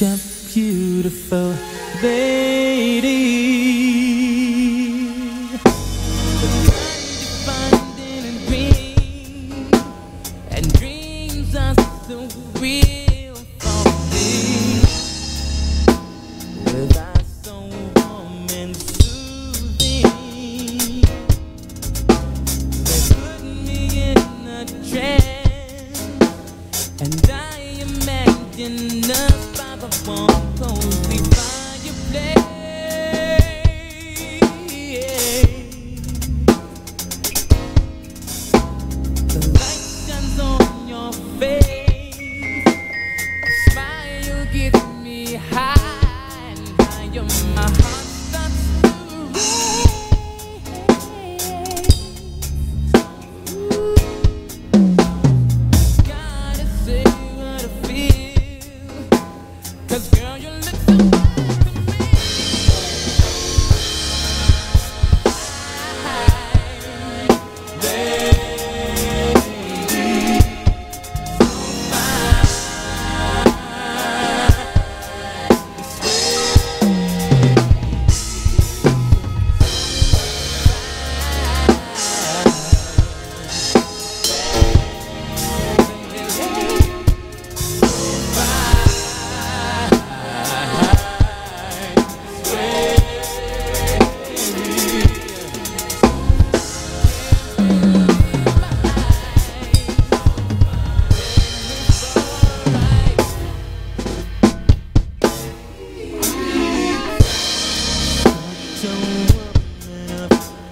such a beautiful lady, the kind you find in a dream, and dreams are so real for me. With eyes so warm and soothing, they put me in a trance, and I imagine us by the warm, cozy fireplace. The light shines on your face, a smile gets me high and higher. My heart starts to race. Ooh. Gotta say what I feel, 'cause girl, you look so good to me. Lady,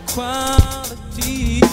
quality.